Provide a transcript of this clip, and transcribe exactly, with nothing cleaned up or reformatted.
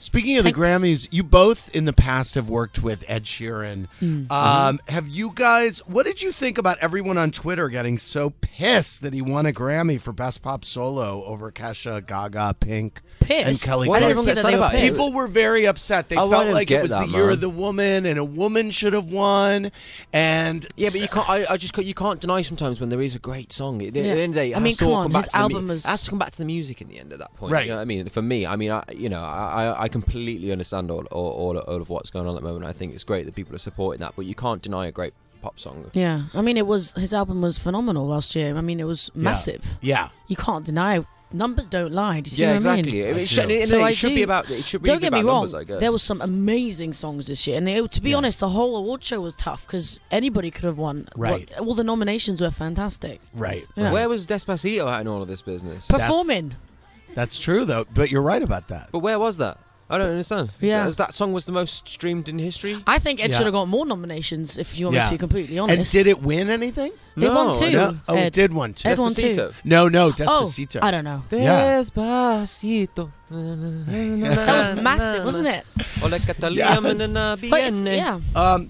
Speaking of Thanks. the Grammys, you both in the past have worked with Ed Sheeran. Mm-hmm. um, have you guys, what did you think about everyone on Twitter getting so pissed that he won a Grammy for Best Pop Solo over Kesha, Gaga, Pink, pissed? and Kelly Clarkson? People were very upset. They I felt like it was that, the year man. of the woman, and a woman should have won. And yeah, but you can't. I, I just you can't deny sometimes when there is a great song. At the, yeah. at the end of the day, it I has mean, to come on, back his to album the, was... has to come back to the music in the end at that point. Right. You know what I mean, for me, I mean, I, you know, I. I I completely understand all, all, all, all of what's going on at the moment. I think it's great that people are supporting that, but you can't deny a great pop song. Yeah, I mean, it was his album was phenomenal last year. I mean, it was massive. Yeah, yeah. You can't deny numbers don't lie. Do you see yeah, what exactly. I mean? Yeah, exactly. It, it, so it, it should do, be about. It should be don't get about me numbers, wrong. I guess. There was some amazing songs this year, and it, to be yeah. honest, the whole award show was tough because anybody could have won. Right. All the nominations were fantastic. Right. Yeah. right. Where was Despacito in all of this business? Performing. That's, that's true, though. But you're right about that. But where was that? I don't understand. Yeah, that, that song was the most streamed in history. I think Ed yeah. should have got more nominations. If you want yeah. me to be completely honest. And did it win anything? It no, won two. No. Oh, Ed. it did one too. Ed Despacito. Won two. No, no, Despacito. Oh, I don't know. Yeah. Despacito. That was massive, wasn't it? Yes. Yeah. Um,